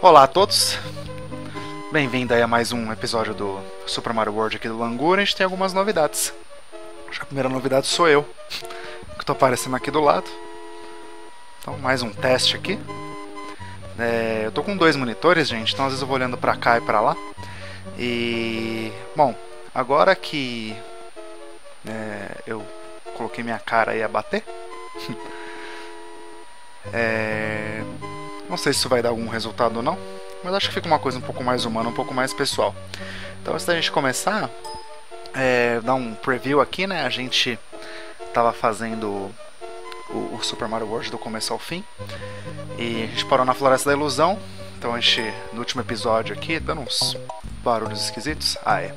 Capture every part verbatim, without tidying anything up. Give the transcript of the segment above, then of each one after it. Olá a todos, bem-vindo aí a mais um episódio do Super Mario World aqui do Langur. A gente tem algumas novidades. A primeira novidade sou eu, que estou aparecendo aqui do lado. Então, mais um teste aqui. É, eu tô com dois monitores, gente, então às vezes eu vou olhando pra cá e pra lá. E, bom, agora que é, eu coloquei minha cara aí a bater, é, não sei se isso vai dar algum resultado ou não, mas acho que fica uma coisa um pouco mais humana, um pouco mais pessoal. Então, antes da gente começar, é, dar um preview aqui, né? A gente tava fazendo o, o Super Mario World do começo ao fim. E a gente parou na Floresta da Ilusão. Então a gente, no último episódio aqui, dando uns barulhos esquisitos. Ah, é.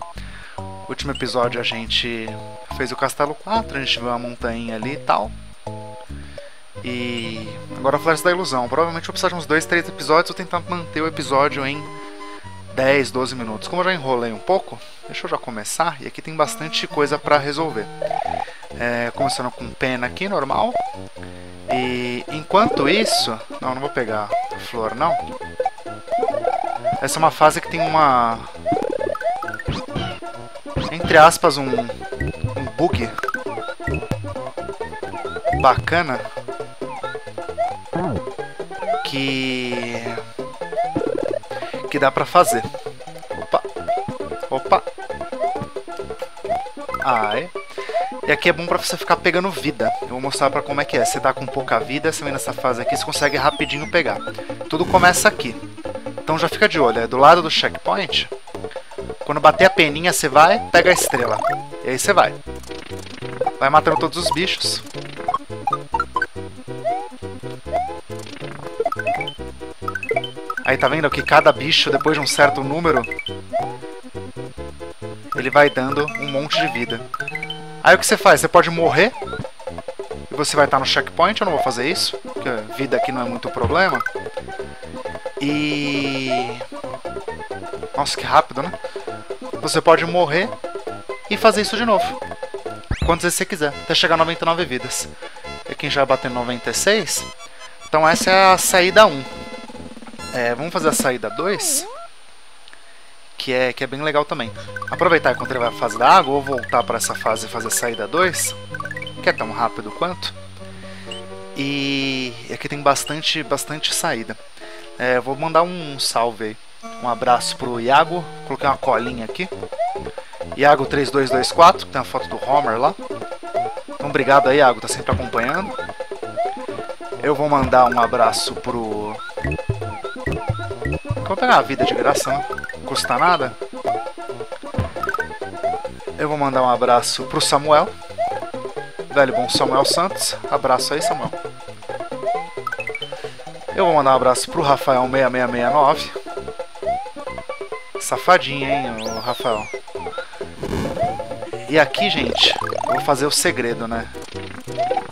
No último episódio a gente fez o Castelo quatro, a gente viu uma montanha ali e tal. E agora a Floresta da Ilusão. Provavelmente vou precisar de uns dois, três episódios. Vou tentar manter o episódio em dez, doze minutos. Como eu já enrolei um pouco, deixa eu já começar. E aqui tem bastante coisa pra resolver. É, começando com pena aqui, normal. E enquanto isso... Não, não vou pegar flor, não. Essa é uma fase que tem uma... Entre aspas, um, um bug bacana. Que... Que dá pra fazer. Opa! Opa! Ah, é. E aqui é bom pra você ficar pegando vida. Eu vou mostrar pra como é que é. Você tá com pouca vida, você vem nessa fase aqui, você consegue rapidinho pegar. Tudo começa aqui. Então já fica de olho. É do lado do checkpoint. Quando bater a peninha, você vai, pega a estrela. E aí você vai. Vai matando todos os bichos. Aí tá vendo que cada bicho, depois de um certo número, ele vai dando um monte de vida. Aí o que você faz? Você pode morrer e você vai estar no checkpoint. Eu não vou fazer isso, porque vida aqui não é muito problema. E... Nossa, que rápido, né? Você pode morrer e fazer isso de novo quantas vezes você quiser, até chegar a noventa e nove vidas. E quem já bateu noventa e seis. Então essa é a saída um. É, vamos fazer a saída dois, que é, que é bem legal também. Aproveitar enquanto ele vai para a fase da água, ou voltar para essa fase e fazer a saída dois, que é tão rápido quanto. E aqui tem bastante, bastante saída. É, vou mandar um salve aí, um abraço pro Iago. Coloquei uma colinha aqui, Iago três dois dois quatro, que tem a foto do Homer lá. Então obrigado aí, Iago, tá sempre acompanhando. Eu vou mandar um abraço pro... Vou pegar a vida de graça, né? Não custa nada. Eu vou mandar um abraço pro Samuel, velho bom Samuel Santos. Abraço aí, Samuel. Eu vou mandar um abraço pro Rafael seis seis seis nove. Safadinho, hein, o Rafael. E aqui, gente, eu vou fazer o segredo, né?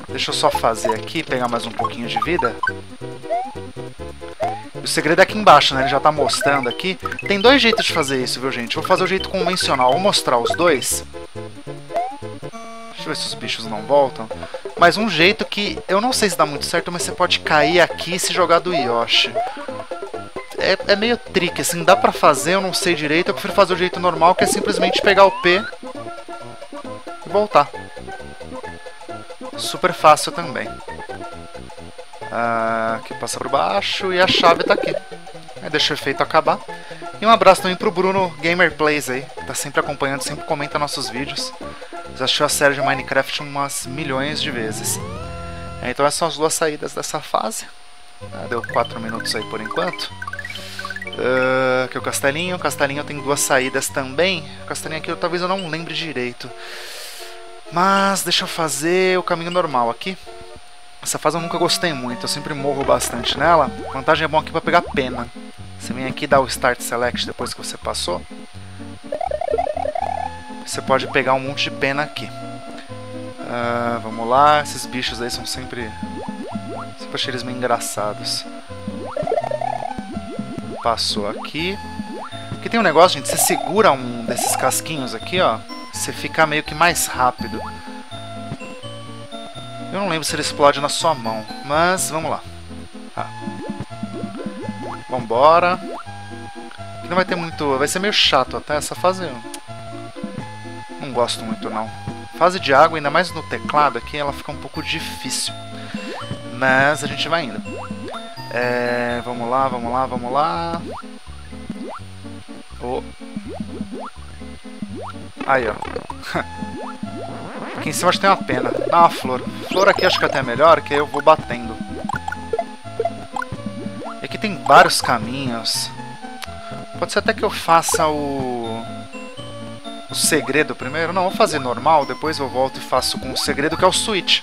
Deixa eu só fazer aqui, pegar mais um pouquinho de vida. O segredo é aqui embaixo, né? Ele já tá mostrando aqui. Tem dois jeitos de fazer isso, viu, gente? Vou fazer o jeito convencional. Vou mostrar os dois. Deixa eu ver se os bichos não voltam. Mas um jeito que eu não sei se dá muito certo, mas você pode cair aqui e se jogar do Yoshi. É, é meio tricky, assim. Dá pra fazer, eu não sei direito. Eu prefiro fazer o jeito normal, que é simplesmente pegar o P e voltar. Super fácil também. Ah, aqui passa por baixo e a chave tá aqui. Aí deixa o efeito acabar. E um abraço também pro Bruno GamerPlays aí, que tá sempre acompanhando, sempre comenta nossos vídeos. Já assistiu a série de Minecraft umas milhões de vezes. É, então essas são as duas saídas dessa fase. Ah, deu quatro minutos aí por enquanto. Uh, aqui é o castelinho. O castelinho tem duas saídas também. O castelinho aqui eu, talvez eu não lembre direito. Mas deixa eu fazer o caminho normal aqui. Essa fase eu nunca gostei muito, eu sempre morro bastante nela. A vantagem é bom aqui pra pegar pena. Você vem aqui e dá o Start Select depois que você passou. Você pode pegar um monte de pena aqui. Uh, vamos lá, esses bichos aí são sempre... Sempre achei eles meio engraçados. Passou aqui. Aqui tem um negócio, gente, você segura um desses casquinhos aqui, ó. Você fica meio que mais rápido. Eu não lembro se ele explode na sua mão, mas vamos lá. Ah. Vambora. Aqui não vai ter muito... Vai ser meio chato até essa fase. Não gosto muito, não. Fase de água, ainda mais no teclado aqui, ela fica um pouco difícil. Mas a gente vai indo. É... Vamos lá, vamos lá, vamos lá. Oh. Aí, ó. Aqui em cima acho que tem uma pena. Dá uma flor. Flor aqui acho que até é melhor, que eu vou batendo. E aqui tem vários caminhos. Pode ser até que eu faça o... o segredo primeiro. Não, vou fazer normal, depois eu volto e faço com o segredo, que é o switch.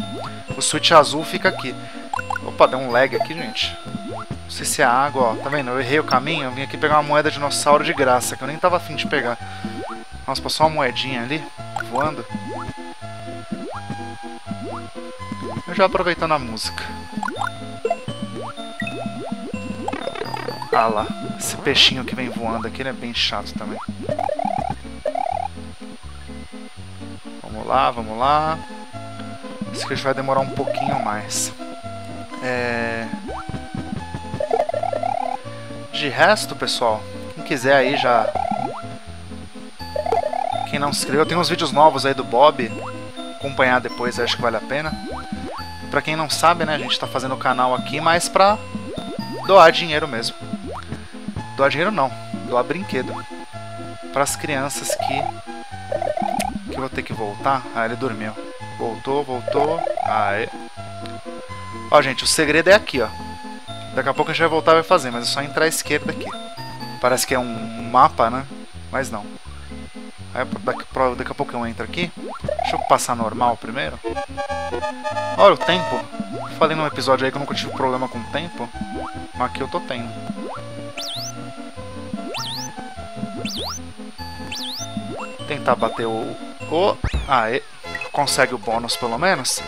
O switch azul fica aqui. Opa, deu um lag aqui, gente. Não sei se é água, ó. Tá vendo? Eu errei o caminho. Eu vim aqui pegar uma moeda de dinossauro de graça, que eu nem tava afim de pegar. Nossa, passou uma moedinha ali, voando. Eu já aproveitando a música. Ah lá. Esse peixinho que vem voando aqui, ele é bem chato também. Vamos lá, vamos lá. Isso que a gente vai demorar um pouquinho mais. É... De resto, pessoal, quem quiser aí já... Quem não se inscreveu, tem uns vídeos novos aí do Bob. Acompanhar depois, acho que vale a pena. Pra quem não sabe, né, a gente tá fazendo o canal aqui, mas pra doar dinheiro mesmo. Doar dinheiro não, doar brinquedo. Pras crianças que... Que eu vou ter que voltar. Ah, ele dormiu. Voltou, voltou. Aê. Ó, gente, o segredo é aqui, ó. Daqui a pouco a gente vai voltar e vai fazer, mas é só entrar à esquerda aqui. Parece que é um mapa, né? Mas não. Aí, daqui, daqui a pouco eu entro aqui. Deixa eu passar normal primeiro. Olha o tempo. Falei num episódio aí que eu nunca tive problema com o tempo. Mas aqui eu tô tendo. Tentar bater o... o... Aê. Consegue o bônus pelo menos.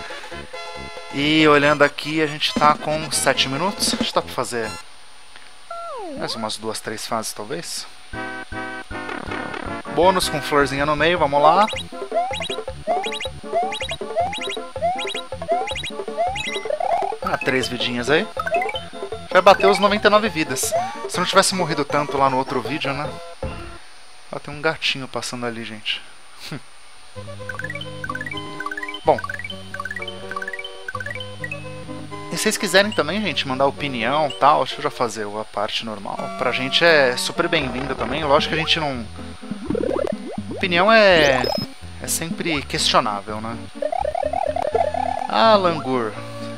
E olhando aqui, a gente tá com sete minutos. Acho que dá pra fazer mais umas duas, três fases, talvez. Bônus com florzinha no meio, vamos lá. Ah, três vidinhas aí. Já bateu os noventa e nove vidas. Se eu não tivesse morrido tanto lá no outro vídeo, né? Ah, tem um gatinho passando ali, gente. Bom. Se vocês quiserem também, gente, mandar opinião e tal, deixa eu já fazer a parte normal. Pra gente é super bem-vindo também. Lógico que a gente não... Opinião é... É sempre questionável, né? Ah, Langur.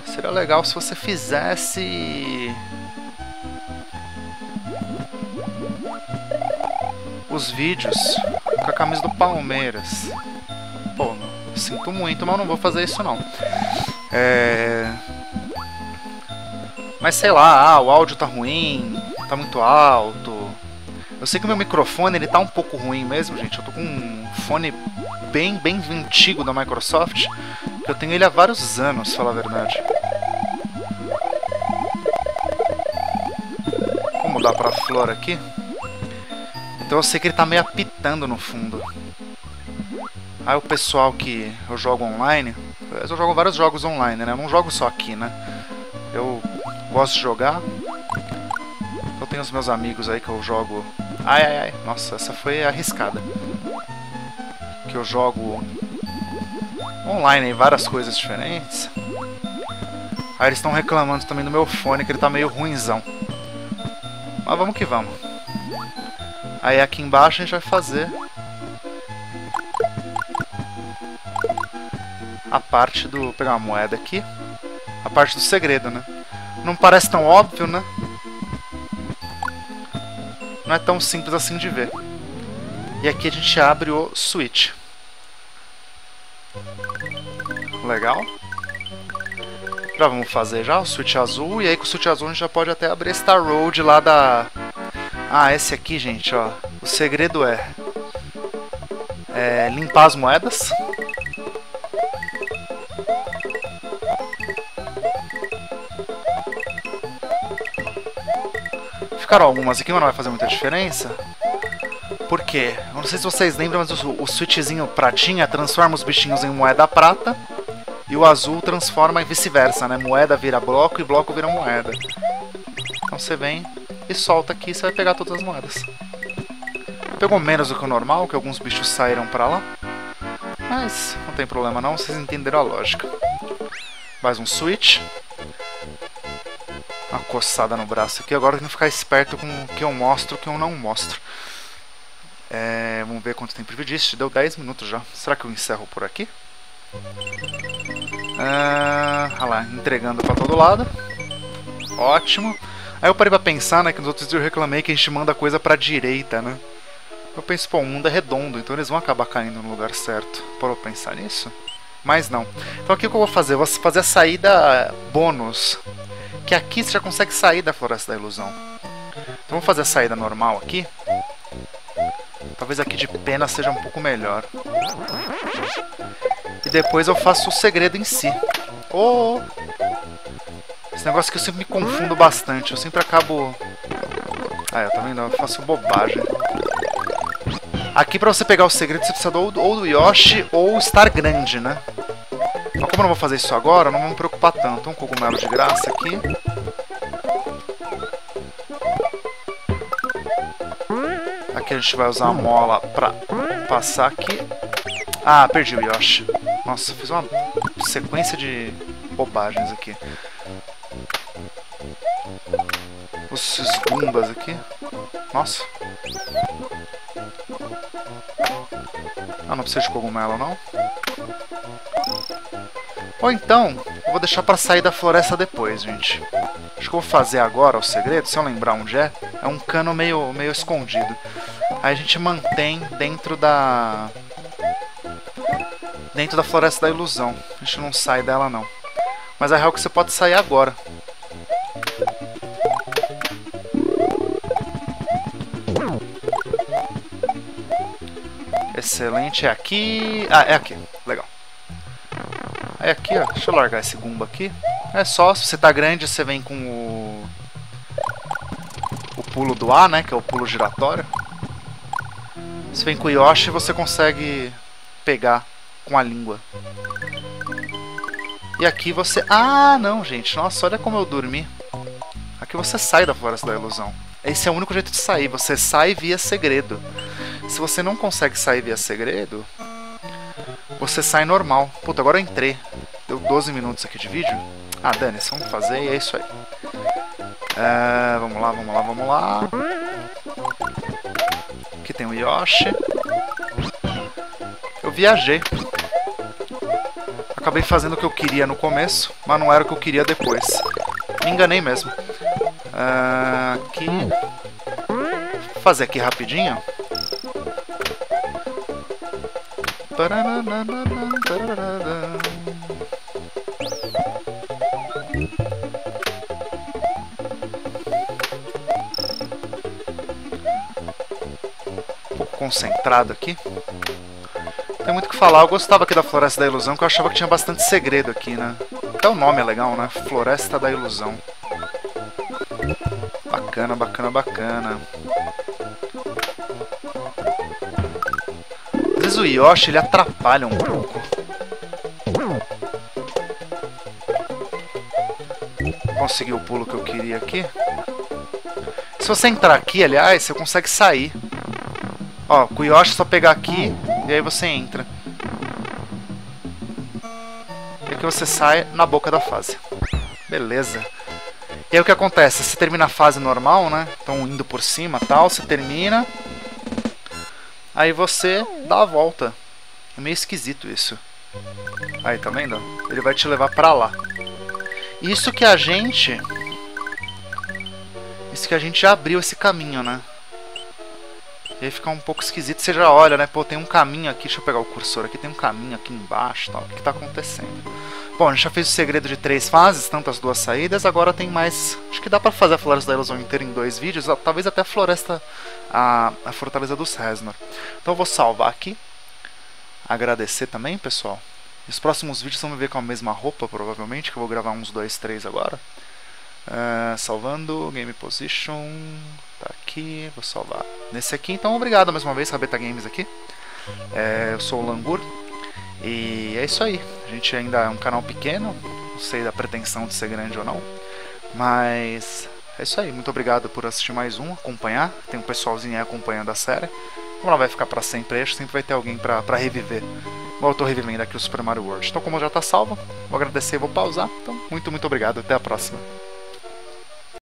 Seria legal se você fizesse... Os vídeos com a camisa do Palmeiras. Pô, sinto muito, mas eu não vou fazer isso, não. É... Mas sei lá, ah, o áudio tá ruim, tá muito alto. Eu sei que o meu microfone, ele tá um pouco ruim mesmo, gente. Eu tô com um fone bem, bem antigo da Microsoft. Eu tenho ele há vários anos, falar a verdade. Vou mudar pra flor aqui. Então eu sei que ele tá meio apitando no fundo. Aí o pessoal que eu jogo online... Eu jogo vários jogos online, né? Eu não jogo só aqui, né? Eu... Gosto de jogar. Eu tenho os meus amigos aí que eu jogo... Ai, ai, ai. Nossa, essa foi arriscada. Que eu jogo online em várias coisas diferentes. Aí eles estão reclamando também do meu fone, que ele tá meio ruinzão. Mas vamos que vamos. Aí aqui embaixo a gente vai fazer... A parte do... Vou pegar uma moeda aqui. A parte do segredo, né? Não parece tão óbvio, né? Não é tão simples assim de ver. E aqui a gente abre o switch. Legal. Já vamos fazer já o switch azul. E aí com o switch azul a gente já pode até abrir Star Road lá da... Ah, esse aqui, gente, ó. O segredo é... É limpar as moedas. Ficaram algumas aqui, mas não vai fazer muita diferença. Por quê? Eu não sei se vocês lembram, mas o, o switchzinho pratinha transforma os bichinhos em moeda prata. E o azul transforma e vice-versa, né? Moeda vira bloco e bloco vira moeda. Então você vem e solta aqui e você vai pegar todas as moedas. Pegou menos do que o normal, que alguns bichos saíram pra lá. Mas não tem problema não, vocês entenderam a lógica. Mais um switch. Uma coçada no braço aqui. Agora tem que ficar esperto com o que eu mostro e o que eu não mostro. É, vamos ver quanto tempo de vídeo. Deu dez minutos já. Será que eu encerro por aqui? Ah, olha lá, entregando pra todo lado. Ótimo. Aí eu parei pra pensar, né, que nos outros dias eu reclamei que a gente manda coisa pra direita, né? Eu penso, pô, o mundo é redondo, então eles vão acabar caindo no lugar certo. Parou pra pensar nisso? Mas não. Então aqui o que eu vou fazer? Eu vou fazer a saída bônus. Que aqui você já consegue sair da Floresta da Ilusão. Então vamos fazer a saída normal aqui. Talvez aqui de pena seja um pouco melhor. E depois eu faço o segredo em si. Oh! Esse negócio que eu sempre me confundo bastante. Eu sempre acabo... Ah, eu também não, eu faço bobagem. Aqui pra você pegar o segredo você precisa do, ou do Yoshi ou Star Grande, né? Mas como eu não vou fazer isso agora, não vou me preocupar tanto. Um cogumelo de graça aqui. Aqui a gente vai usar a mola pra passar aqui. Ah, perdi o Yoshi. Nossa, fiz uma sequência de bobagens aqui. Os esgumbas aqui. Nossa. Ah, não precisa de cogumelo, não. Ou então, eu vou deixar pra sair da floresta depois, gente. Acho que eu vou fazer agora o segredo, se eu lembrar onde é. É um cano meio, meio escondido. Aí a gente mantém dentro da... Dentro da Floresta da Ilusão. A gente não sai dela, não. Mas a real é que você pode sair agora. Excelente, é aqui... Ah, é aqui, legal. É aqui, ó, deixa eu largar esse gumba aqui. É só, se você tá grande, você vem com o... O pulo do ar, né, que é o pulo giratório. Você vem com o Yoshi e você consegue pegar com a língua. E aqui você... Ah, não, gente, nossa, olha como eu dormi. Aqui você sai da Floresta da Ilusão. Esse é o único jeito de sair, você sai via segredo. Se você não consegue sair via segredo, você sai normal. Puta, agora eu entrei. Deu doze minutos aqui de vídeo. Ah, dane-se, vamos fazer e é isso aí. Uh, vamos lá, vamos lá, vamos lá. Aqui tem o Yoshi. Eu viajei. Acabei fazendo o que eu queria no começo, mas não era o que eu queria depois. Me enganei mesmo. Uh, aqui. Vou fazer aqui rapidinho. Um pouco concentrado aqui. Não tem muito o que falar, eu gostava aqui da Floresta da Ilusão, que eu achava que tinha bastante segredo aqui, né? Até o nome é legal, né? Floresta da Ilusão. Bacana, bacana, bacana. O Yoshi ele atrapalha um pouco. Consegui o pulo que eu queria aqui. Se você entrar aqui, aliás, você consegue sair. Ó, com o Yoshi é só pegar aqui e aí você entra. E aqui você sai na boca da fase. Beleza. E aí o que acontece? Você termina a fase normal, né? Então indo por cima e tal, você termina. Aí você dá a volta. É meio esquisito isso. Aí, tá vendo? Ele vai te levar pra lá. Isso que a gente... Isso que a gente já abriu esse caminho, né? E aí fica um pouco esquisito. Você já olha, né? Pô, tem um caminho aqui. Deixa eu pegar o cursor aqui. Tem um caminho aqui embaixo, tal. O que tá acontecendo? Bom, a gente já fez o segredo de três fases. Tanto as duas saídas. Agora tem mais... Acho que dá pra fazer a Floresta da Ilusão inteira em dois vídeos. Talvez até a Floresta... A, a Fortaleza dos Reznor. Então eu vou salvar aqui. Agradecer também, pessoal. Os próximos vídeos vão me ver com a mesma roupa, provavelmente, que eu vou gravar uns dois, três agora. Uh, salvando, Game Position. Tá aqui, vou salvar nesse aqui. Então obrigado mais uma vez, Rabeta Games aqui. É, eu sou o Langur. E é isso aí. A gente ainda é um canal pequeno. Não sei da pretensão de ser grande ou não. Mas... É isso aí, muito obrigado por assistir mais um, acompanhar. Tem um pessoalzinho aí acompanhando a série. Como ela vai ficar pra sempre, acho que sempre vai ter alguém pra, pra reviver. Bom, eu tô revivendo aqui o Super Mario World. Então, como já tá salvo, vou agradecer e vou pausar. Então, muito, muito obrigado. Até a próxima.